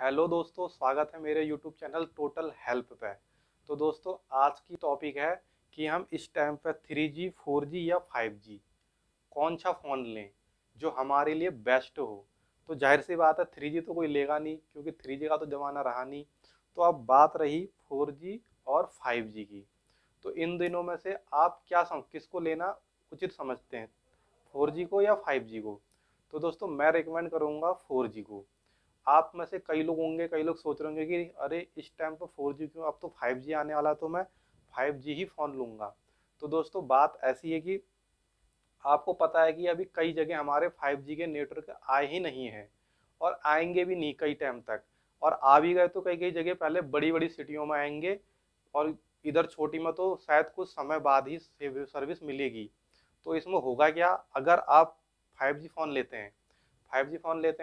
Hello दोस्तों, स्वागत है मेरे यूट्यूब चैनल टोटल हेल्प पे। तो दोस्तों आज की टॉपिक है कि हम इस टाइम पे 3G, 4G या 5G कौन सा फ़ोन लें जो हमारे लिए बेस्ट हो। तो जाहिर सी बात है 3G तो कोई लेगा नहीं क्योंकि 3G का तो ज़माना रहा नहीं। तो अब बात रही 4G और 5G की। तो इन दिनों में से आप किसको लेना उचित समझते हैं, 4G को या 5G को? तो दोस्तों मैं रिकमेंड करूँगा 4G को। आप में से कई लोग होंगे, कई लोग सोच रहे होंगे कि अरे इस टाइम पर 4G क्यों, अब तो 5G आने वाला तो मैं 5G ही फ़ोन लूँगा। तो दोस्तों बात ऐसी है कि आपको पता है कि अभी कई जगह हमारे 5G के नेटवर्क आए ही नहीं हैं और आएंगे भी नहीं कई टाइम तक, और आ भी गए तो कई कई जगह पहले बड़ी बड़ी सिटियों में आएंगे और इधर छोटी में तो शायद कुछ समय बाद ही सर्विस मिलेगी। तो इसमें होगा क्या, अगर आप 5G फ़ोन लेते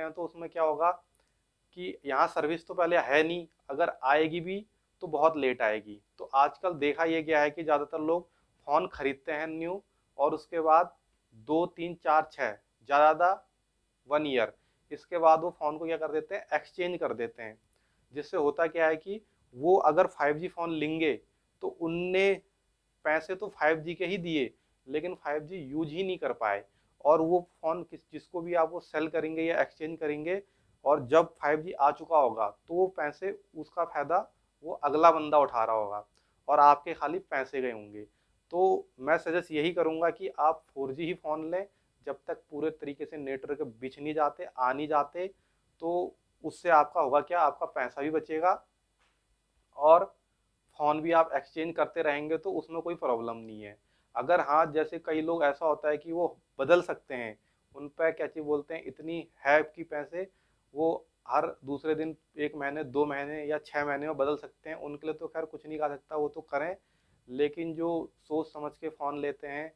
हैं तो उसमें क्या होगा कि यहाँ सर्विस तो पहले है नहीं, अगर आएगी भी तो बहुत लेट आएगी। तो आजकल देखा यह गया है कि ज़्यादातर लोग फ़ोन ख़रीदते हैं न्यू और उसके बाद 2, 3, 4, 6 ज़्यादा 1 ईयर, इसके बाद वो फ़ोन को क्या कर देते हैं, एक्सचेंज कर देते हैं। जिससे होता क्या है कि वो अगर 5G फ़ोन लेंगे तो उनने पैसे तो 5G के ही दिए लेकिन 5G यूज ही नहीं कर पाए, और वो फ़ोन जिसको भी आप वो सेल करेंगे या एक्सचेंज करेंगे और जब 5G आ चुका होगा तो वो पैसे, उसका फ़ायदा वो अगला बंदा उठा रहा होगा और आपके खाली पैसे गए होंगे। तो मैं सजेस्ट यही करूँगा कि आप 4G ही फ़ोन लें। जब तक पूरे तरीके से नेटवर्क बिछ नहीं जाते, आ नहीं जाते, तो उससे आपका होगा क्या, आपका पैसा भी बचेगा और फ़ोन भी आप एक्सचेंज करते रहेंगे तो उसमें कोई प्रॉब्लम नहीं है। अगर हाँ, जैसे कई लोग ऐसा होता है कि वो बदल सकते हैं, उन पर क्या चीज़ बोलते हैं, इतनी है कि पैसे वो हर दूसरे दिन, 1 महीने, 2 महीने या 6 महीने में बदल सकते हैं। उनके लिए तो खैर कुछ नहीं कहा सकता, वो तो करें। लेकिन जो सोच समझ के फ़ोन लेते हैं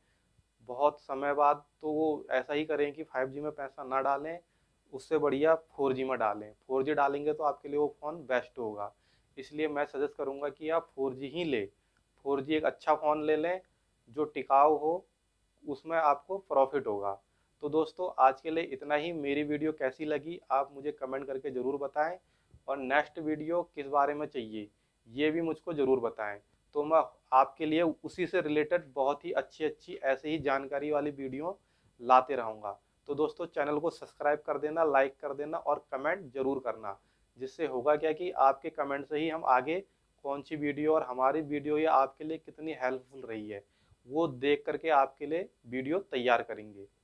बहुत समय बाद, तो वो ऐसा ही करें कि 5G में पैसा ना डालें, उससे बढ़िया 4G में डालें। 4G डालेंगे तो आपके लिए वो फ़ोन बेस्ट होगा। इसलिए मैं सजेस्ट करूँगा कि आप 4G ही लें। 4G एक अच्छा फ़ोन ले लें जो टिकाऊ हो, उसमें आपको प्रॉफिट होगा। तो दोस्तों आज के लिए इतना ही। मेरी वीडियो कैसी लगी आप मुझे कमेंट करके ज़रूर बताएं, और नेक्स्ट वीडियो किस बारे में चाहिए ये भी मुझको ज़रूर बताएं। तो मैं आपके लिए उसी से रिलेटेड बहुत ही अच्छी ऐसे ही जानकारी वाली वीडियो लाते रहूँगा। तो दोस्तों चैनल को सब्सक्राइब कर देना, लाइक कर देना और कमेंट ज़रूर करना, जिससे होगा क्या कि आपके कमेंट से ही हम आगे कौन सी वीडियो और हमारी वीडियो या आपके लिए कितनी हेल्पफुल रही है वो देख करके आपके लिए वीडियो तैयार करेंगे।